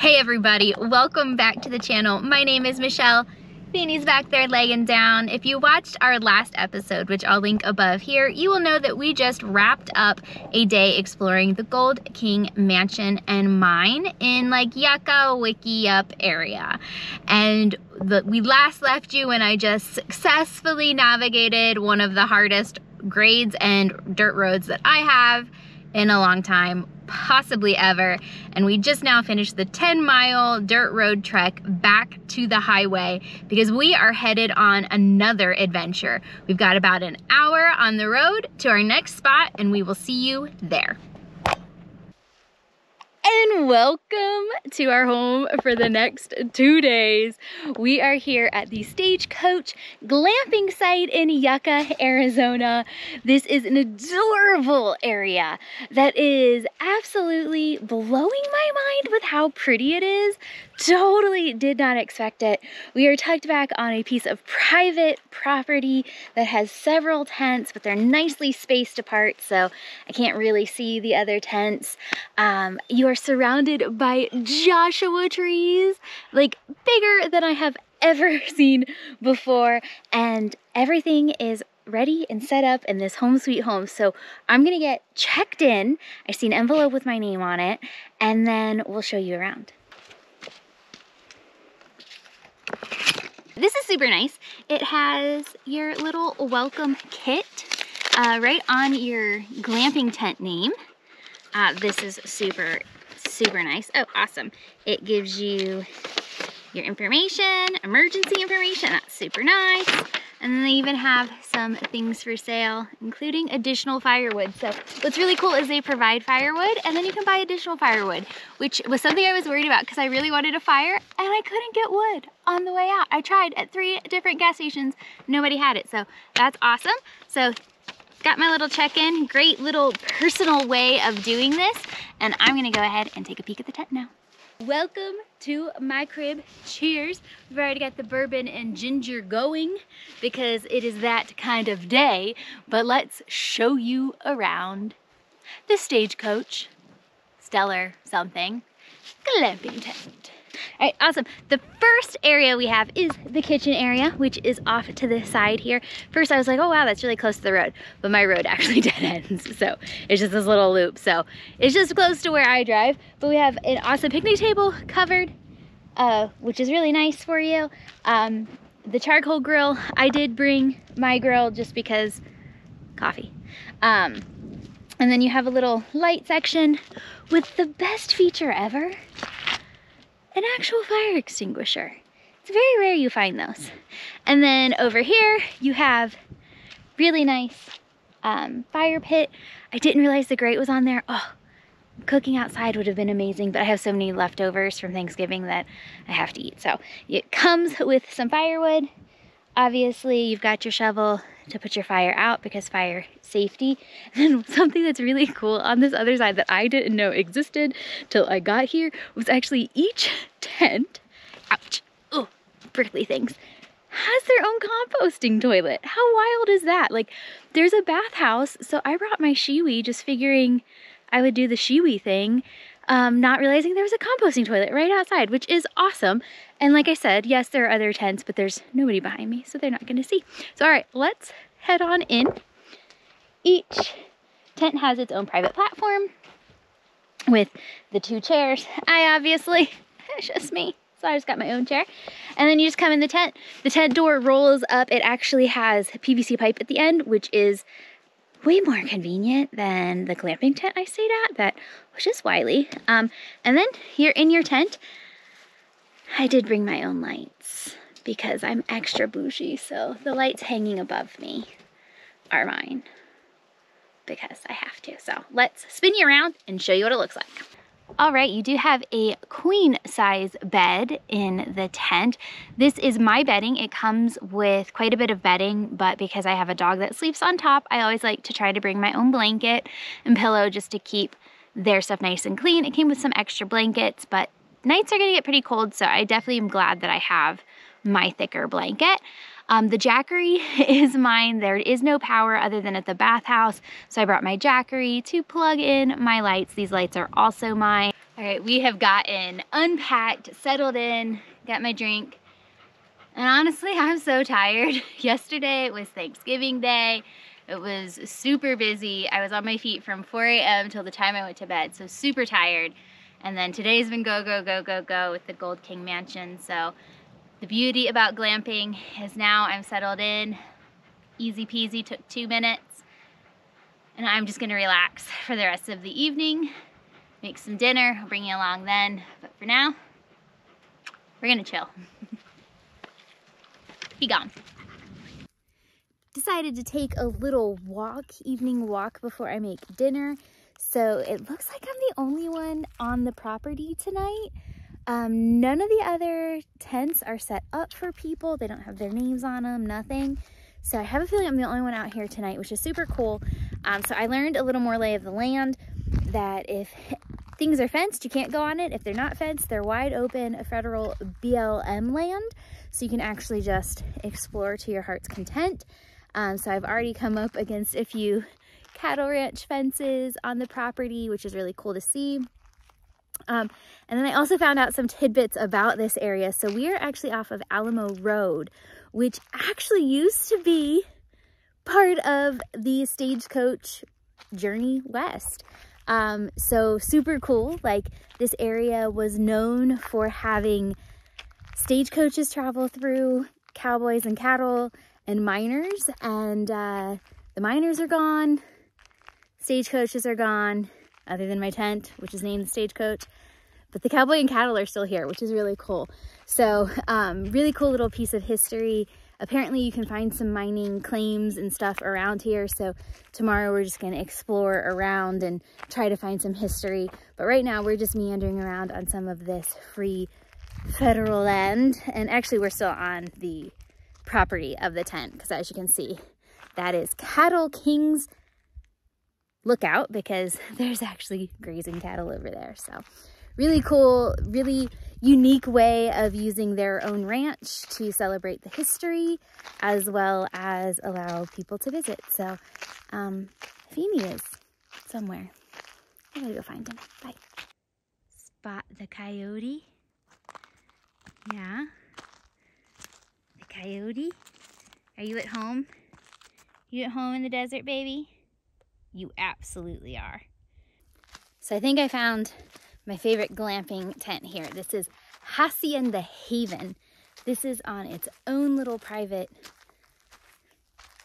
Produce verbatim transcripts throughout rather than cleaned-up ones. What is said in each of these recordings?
Hey everybody, welcome back to the channel. My name is Michelle. Finny's back there laying down. If you watched our last episode, which I'll link above here, you will know that we just wrapped up a day exploring the Gold King mansion and mine in like Yucca, Wiki Up area. And the, we last left you when I just successfully navigated one of the hardest grades and dirt roads that I have in a long time, possibly ever. And we just now finished the ten mile dirt road trek back to the highway because we are headed on another adventure. We've got about an hour on the road to our next spot and we will see you there. And welcome to our home for the next two days. We are here at the Stagecoach Glamping site in Yucca, Arizona. This is an adorable area that is absolutely blowing my mind with how pretty it is. Totally did not expect it. We are tucked back on a piece of private property that has several tents, but they're nicely spaced apart, so I can't really see the other tents. Um, you are surrounded by Joshua trees, like bigger than I have ever seen before, and everything is ready and set up in this home sweet home. So I'm gonna get checked in. I see an envelope with my name on it, and then we'll show you around. This is super nice. It has your little welcome kit uh, right on your glamping tent name. Uh, this is super, super nice. Oh, awesome. It gives you your information, emergency information. That's super nice. And then they even have some things for sale, including additional firewood. So what's really cool is they provide firewood and then you can buy additional firewood, which was something I was worried about because I really wanted a fire and I couldn't get wood on the way out. I tried at three different gas stations, nobody had it. So that's awesome. So got my little check-in, great little personal way of doing this. And I'm gonna go ahead and take a peek at the tent now. Welcome to my crib. Cheers. We've already got the bourbon and ginger going because it is that kind of day, but let's show you around the Stagecoach stellar something glamping tent. All right, awesome. The first area we have is the kitchen area, which is off to the side here. First I was like, oh wow, that's really close to the road, but my road actually dead ends, so it's just this little loop. So it's just close to where I drive, but we have an awesome picnic table covered, uh, which is really nice for you. Um, the charcoal grill, I did bring my grill just because coffee. Um, and then you have a little light section with the best feature ever, an actual fire extinguisher. It's very rare you find those. And then over here, you have really nice um, fire pit. I didn't realize the grate was on there. Oh, cooking outside would have been amazing, but I have so many leftovers from Thanksgiving that I have to eat. So it comes with some firewood. Obviously, you've got your shovel to put your fire out because fire safety. And then something that's really cool on this other side that I didn't know existed till I got here was actually each tent, ouch, oh, prickly things, has their own composting toilet. How wild is that? Like, there's a bathhouse, so I brought my shiwi just figuring I would do the shiwi thing, um, not realizing there was a composting toilet right outside, which is awesome. And like I said, yes, there are other tents, but there's nobody behind me, so they're not gonna see. So all right, let's head on in. Each tent has its own private platform with the two chairs. I obviously, it's just me, so I just got my own chair. And then you just come in the tent. The tent door rolls up. It actually has a P V C pipe at the end, which is way more convenient than the glamping tent I stayed at, that was just wily. Um, and then here in your tent, I did bring my own lights because I'm extra bougie, so the lights hanging above me are mine because I have to. So let's spin you around and show you what it looks like. All right, you do have a queen size bed in the tent. This is my bedding. It comes with quite a bit of bedding, but because I have a dog that sleeps on top, I always like to try to bring my own blanket and pillow just to keep their stuff nice and clean. It came with some extra blankets, but nights are gonna get pretty cold, so I definitely am glad that I have my thicker blanket. Um, the Jackery is mine. There is no power other than at the bathhouse, so I brought my Jackery to plug in my lights. These lights are also mine. All right, we have gotten unpacked, settled in, got my drink, and honestly, I'm so tired. Yesterday it was Thanksgiving Day. It was super busy. I was on my feet from four A M till the time I went to bed, so super tired. And then today's been go, go, go, go, go with the Gold King Mansion. So the beauty about glamping is now I'm settled in, easy peasy, took two minutes. And I'm just gonna relax for the rest of the evening, make some dinner, I'll bring you along then. But for now, we're gonna chill. Be gone. Decided to take a little walk, evening walk, before I make dinner. So it looks like I'm the only one on the property tonight. Um, none of the other tents are set up for people. They don't have their names on them, nothing. So I have a feeling I'm the only one out here tonight, which is super cool. Um, so I learned a little more lay of the land, that if things are fenced, you can't go on it. If they're not fenced, they're wide open federal B L M land. So you can actually just explore to your heart's content. Um, so I've already come up against a few cattle ranch fences on the property, which is really cool to see. Um, and then I also found out some tidbits about this area. So we are actually off of Alamo Road, which actually used to be part of the Stagecoach journey west. Um, so super cool. Like, this area was known for having stagecoaches travel through, cowboys and cattle, and miners, and uh, the miners are gone, stagecoaches are gone, other than my tent, which is named the Stagecoach, but the cowboy and cattle are still here, which is really cool. So um, really cool little piece of history. Apparently you can find some mining claims and stuff around here, so tomorrow we're just gonna explore around and try to find some history, but right now we're just meandering around on some of this free federal land, and actually we're still on the property of the tent, because as you can see, that is Cattle King's Lookout, because there's actually grazing cattle over there. So really cool, really unique way of using their own ranch to celebrate the history as well as allow people to visit. So um, Finny is somewhere. I'm gonna go find him. Bye. Spot the coyote. Yeah. Coyote, are you at home? You at home in the desert, baby? You absolutely are. So I think I found my favorite glamping tent here. This is Hacienda Haven. This is on its own little private,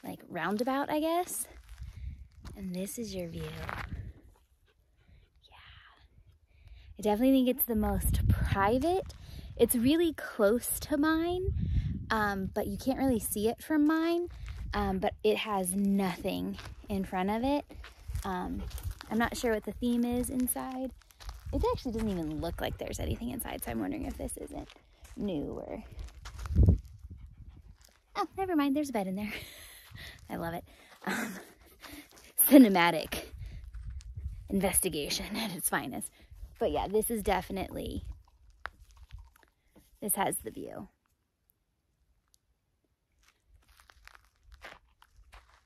like, roundabout, I guess. And this is your view. Yeah. I definitely think it's the most private. It's really close to mine. Um, but you can't really see it from mine, um, but it has nothing in front of it. Um, I'm not sure what the theme is inside. It actually doesn't even look like there's anything inside, so I'm wondering if this isn't new or... Oh, never mind, there's a bed in there. I love it. Um, cinematic investigation at its finest. But yeah, this is definitely... This has the view.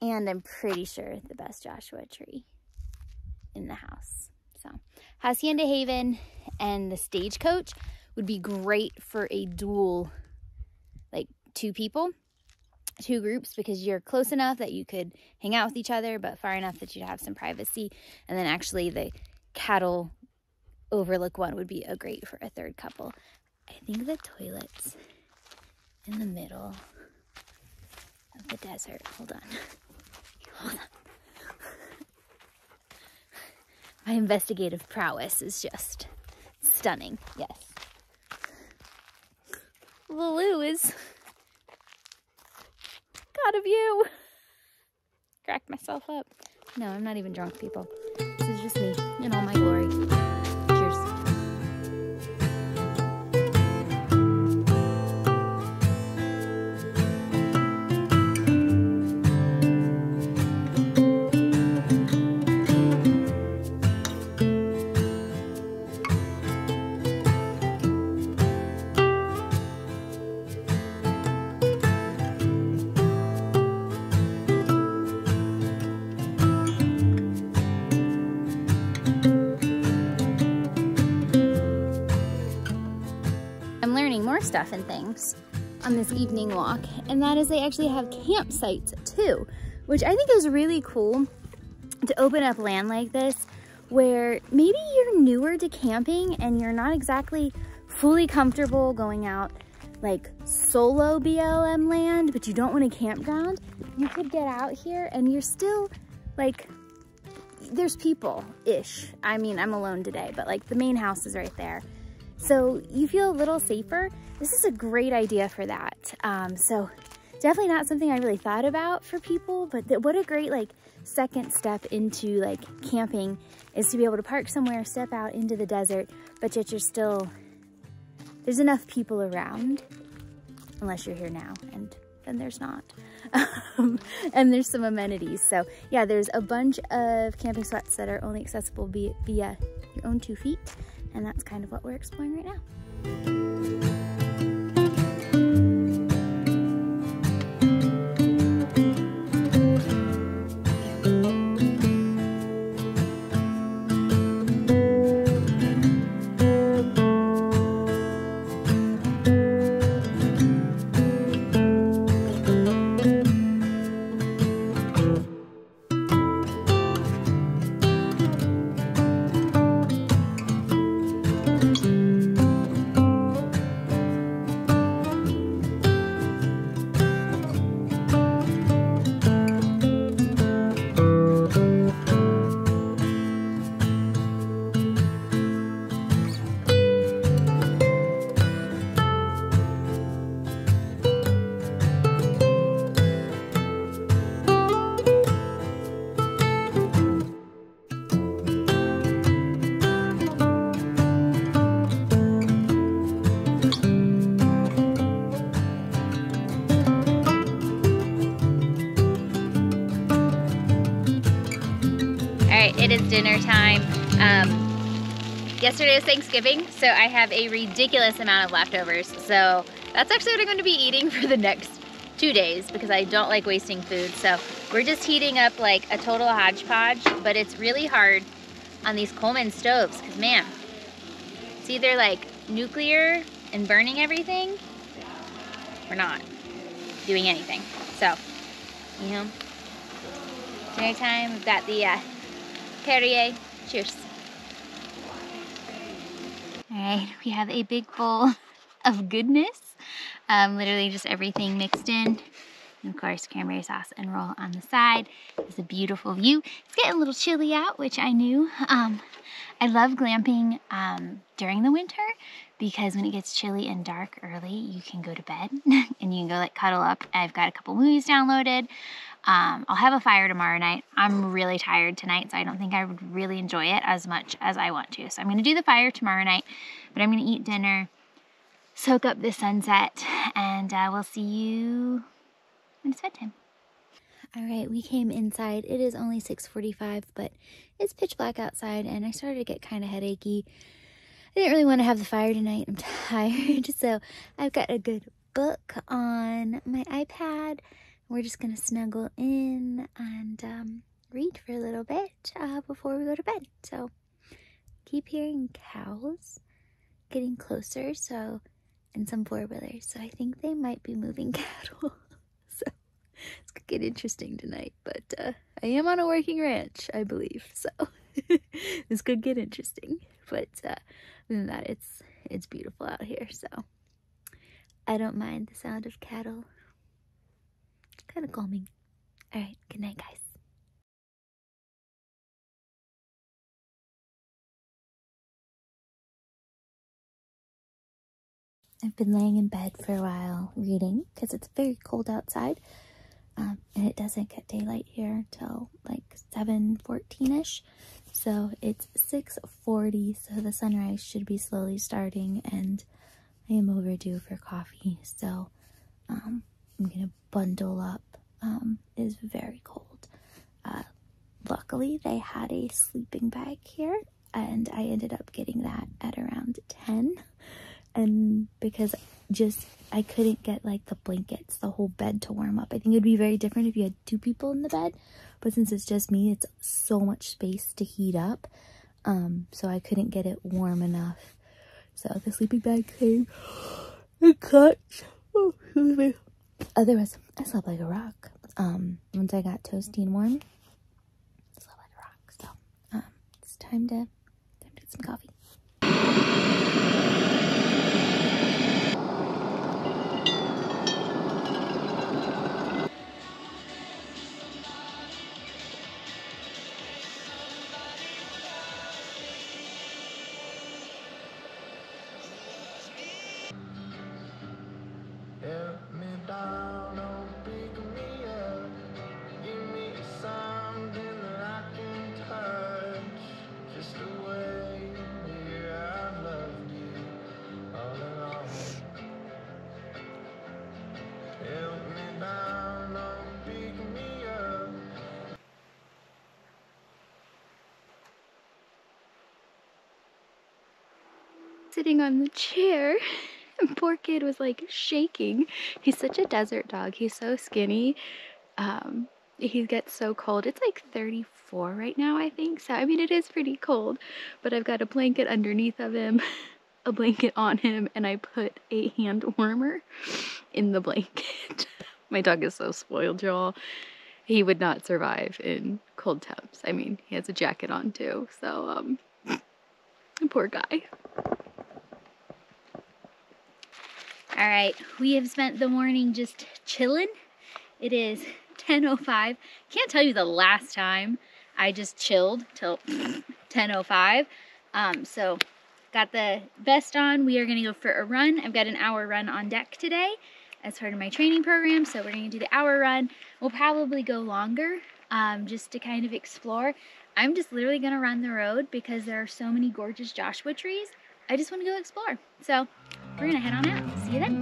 And I'm pretty sure the best Joshua tree in the house. So Hacienda Haven and the Stagecoach would be great for a dual, like two people, two groups, because you're close enough that you could hang out with each other, but far enough that you'd have some privacy. And then actually the cattle overlook one would be a great for a third couple. I think the toilet's in the middle of the desert. Hold on. Hold on. My investigative prowess is just stunning. Yes. Lulu is God of you. Cracked myself up. No, I'm not even drunk, people. This is just me in all my glory. Cheers. I'm learning more stuff and things on this evening walk, and that is they actually have campsites too, which I think is really cool to open up land like this where maybe you're newer to camping and you're not exactly fully comfortable going out like solo B L M land, but you don't want a campground. You could get out here and you're still like, there's people-ish. I mean, I'm alone today, but like the main house is right there. So you feel a little safer. This is a great idea for that. Um, so definitely not something I really thought about for people, but th what a great like second step into like camping is to be able to park somewhere, step out into the desert, but yet you're still, there's enough people around, unless you're here now, and then there's not. Um, and there's some amenities. So yeah, there's a bunch of camping spots that are only accessible via, via your own two feet. And that's kind of what we're exploring right now. It is dinner time. Um, yesterday was Thanksgiving, so I have a ridiculous amount of leftovers. So that's actually what I'm going to be eating for the next two days because I don't like wasting food. So we're just heating up like a total hodgepodge, but it's really hard on these Coleman stoves because man, it's either like nuclear and burning everything or not doing anything. So, you know, dinner time, we've got the uh, Perrier. Cheers. All right, we have a big bowl of goodness. Um, literally just everything mixed in. And of course, cranberry sauce and roll on the side. It's a beautiful view. It's getting a little chilly out, which I knew. Um, I love glamping um, during the winter because when it gets chilly and dark early, you can go to bed and you can go like cuddle up. I've got a couple movies downloaded. Um, I'll have a fire tomorrow night. I'm really tired tonight, so I don't think I would really enjoy it as much as I want to. So I'm gonna do the fire tomorrow night, but I'm gonna eat dinner, soak up the sunset, and uh, we'll see you when it's bedtime. All right, we came inside. It is only six forty-five, but it's pitch black outside, and I started to get kind of headachy. I didn't really want to have the fire tonight. I'm tired, so I've got a good book on my iPad. We're just gonna snuggle in and um, read for a little bit uh, before we go to bed. So keep hearing cows getting closer, so, and some four-wheelers. So I think they might be moving cattle. So it's gonna get interesting tonight, but uh, I am on a working ranch, I believe. So this could get interesting, but uh, other than that, it's, it's beautiful out here. So I don't mind the sound of cattle. Kind of calming. All right, good night, guys. I've been laying in bed for a while reading because it's very cold outside, um, and it doesn't get daylight here till like seven fourteen-ish. So it's six forty, so the sunrise should be slowly starting, and I am overdue for coffee. So, um, I'm gonna bundle up. Um, it is very cold. Uh, luckily, they had a sleeping bag here, and I ended up getting that at around ten. And because just I couldn't get like the blankets, the whole bed to warm up. I think it'd be very different if you had two people in the bed, but since it's just me, it's so much space to heat up. Um, so I couldn't get it warm enough. So the sleeping bag came and clutch. Oh, excuse me. Otherwise, I slept like a rock. Um, once I got toasty and warm, I slept like a rock. So, um, it's time to, time to get some coffee. Sitting on the chair, and poor kid was like shaking. He's such a desert dog. He's so skinny. Um, he gets so cold. It's like thirty-four right now, I think. So I mean, it is pretty cold, but I've got a blanket underneath of him, a blanket on him, and I put a hand warmer in the blanket. My dog is so spoiled, y'all. He would not survive in cold temps. I mean, he has a jacket on too. So um, poor guy. All right, we have spent the morning just chilling. It is ten oh five. Can't tell you the last time I just chilled till ten oh five. Um, so got the vest on. We are gonna go for a run. I've got an hour run on deck today as part of my training program. So we're gonna do the hour run. We'll probably go longer um, just to kind of explore. I'm just literally gonna run the road because there are so many gorgeous Joshua trees. I just wanna go explore. So we're gonna head on out. See you then.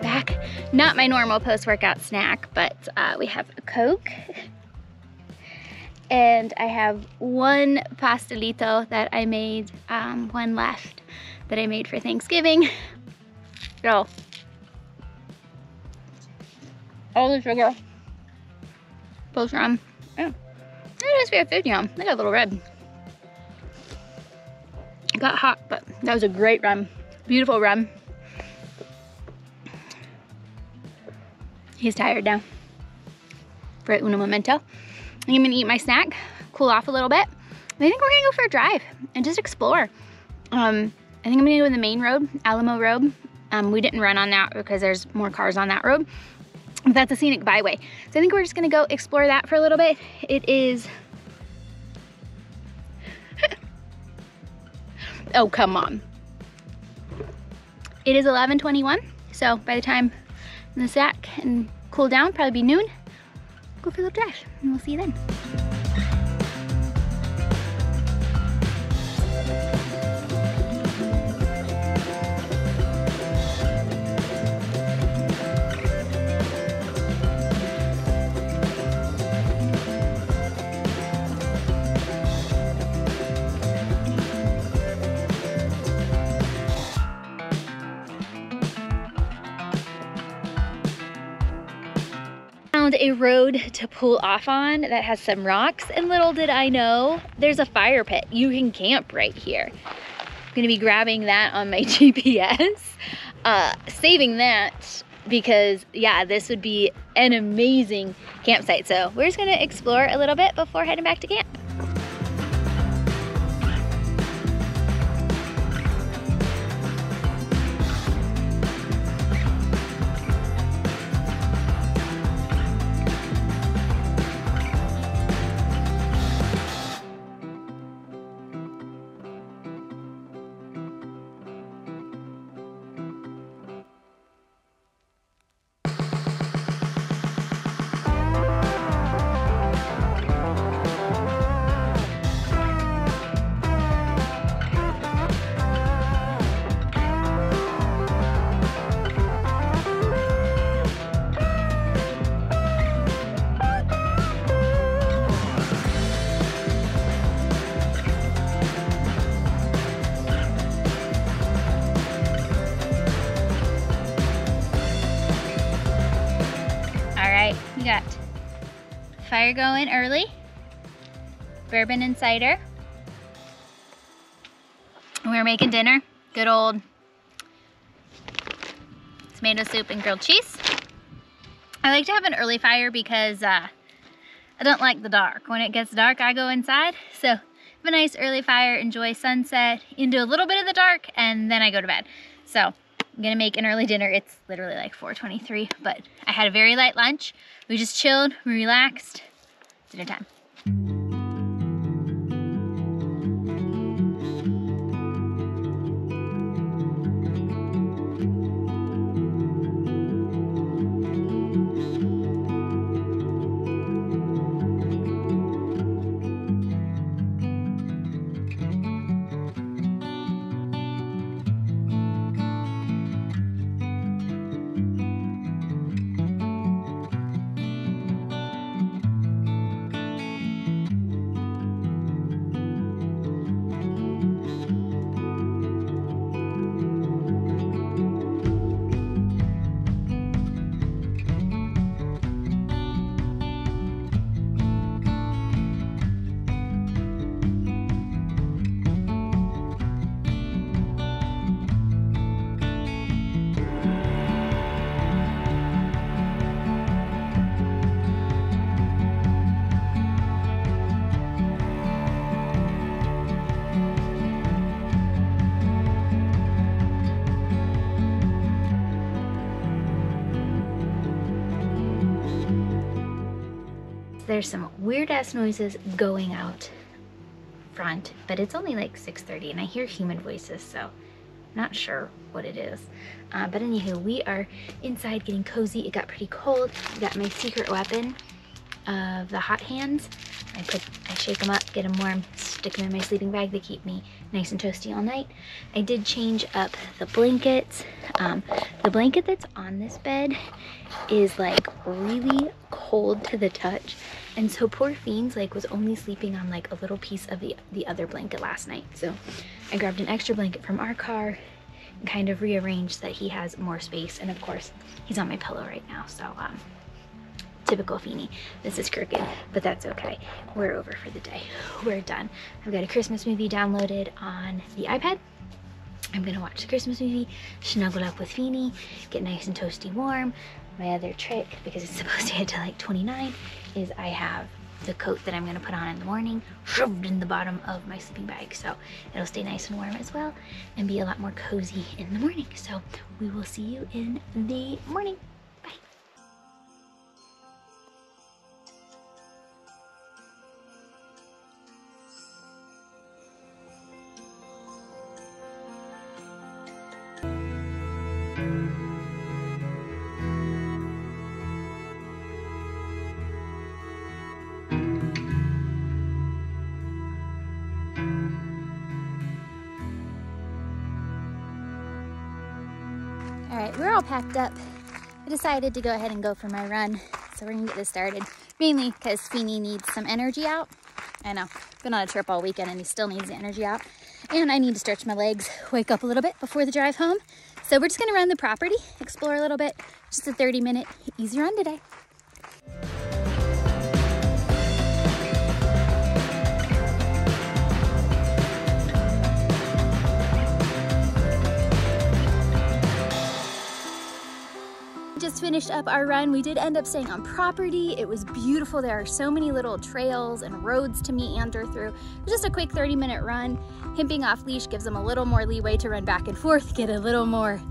Back, not my normal post-workout snack, but uh, we have a Coke. And I have one pastelito that I made, um, one left that I made for Thanksgiving. Go. All the sugar, both rum. Yeah, it is. We have food, yum. They got a little red. It got hot, but that was a great rum. Beautiful rum. He's tired now. For un momento, I'm gonna eat my snack, cool off a little bit. I think we're gonna go for a drive and just explore. Um, I think I'm gonna go to the main road, Alamo Road. Um, we didn't run on that because there's more cars on that road. That's a scenic byway. So I think we're just gonna go explore that for a little bit. It is, oh, come on. It is eleven twenty-one, so by the time in the sack and cool down, probably be noon, go for a little drive, and we'll see you then. A road to pull off on that has some rocks, and little did I know there's a fire pit. You can camp right here. I'm gonna be grabbing that on my G P S, uh, saving that because yeah, this would be an amazing campsite. So we're just gonna explore a little bit before heading back to camp. got fire going early, bourbon and cider. We were making dinner, good old tomato soup and grilled cheese. I like to have an early fire because uh, I don't like the dark. When it gets dark, I go inside. So have a nice early fire, enjoy sunset, into a little bit of the dark, and then I go to bed. So I'm gonna make an early dinner. It's literally like four twenty-three, but I had a very light lunch. We just chilled, we relaxed, dinner time. There's some weird ass noises going out front, but it's only like six thirty and I hear human voices, so not sure what it is. Uh, but anyhow, we are inside getting cozy. It got pretty cold. I got my secret weapon of the hot hands. I put, I shake them up, get them warm, stick them in my sleeping bag. They keep me nice and toasty all night. I did change up the blankets. Um, the blanket that's on this bed is like really cold to the touch. And so poor Fiends like was only sleeping on like a little piece of the, the other blanket last night. So I grabbed an extra blanket from our car and kind of rearranged that he has more space. And of course he's on my pillow right now. So um, typical Finny. This is crooked, but that's okay. We're over for the day. We're done. I've got a Christmas movie downloaded on the iPad. I'm gonna watch the Christmas movie, snuggle up with Finny, get nice and toasty warm. My other trick, because it's supposed to get to like twenty-nine, is I have the coat that I'm gonna put on in the morning shoved in the bottom of my sleeping bag, so it'll stay nice and warm as well and be a lot more cozy in the morning. So we will see you in the morning. We're all packed up. I decided to go ahead and go for my run. So we're gonna get this started. Mainly because Finny needs some energy out. I know, been on a trip all weekend and he still needs the energy out. And I need to stretch my legs, wake up a little bit before the drive home. So we're just gonna run the property, explore a little bit. Just a thirty minute easy run today. Finished up our run. We did end up staying on property. It was beautiful. There are so many little trails and roads to meander through. It was just a quick thirty minute run. Him being off leash gives him a little more leeway to run back and forth, get a little more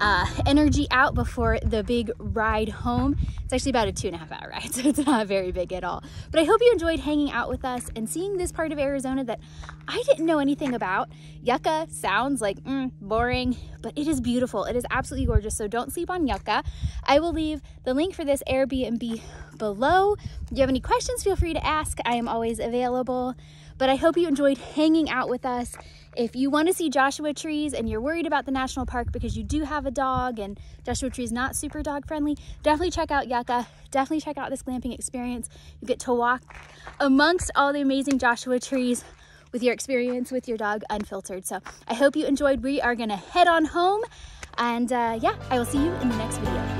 uh, energy out before the big ride home. It's actually about a two and a half hour ride, so it's not very big at all. But I hope you enjoyed hanging out with us and seeing this part of Arizona that I didn't know anything about. Yucca sounds like mm, boring, but it is beautiful. It is absolutely gorgeous, so don't sleep on Yucca. I will leave the link for this Airbnb below. If you have any questions, feel free to ask. I am always available. But I hope you enjoyed hanging out with us. If you want to see Joshua trees and you're worried about the national park because you do have a dog and Joshua trees not super dog friendly, definitely check out Yucca. Definitely check out this glamping experience. You get to walk amongst all the amazing Joshua trees with your experience with your dog unfiltered. So I hope you enjoyed. We are gonna head on home and uh, yeah, I will see you in the next video.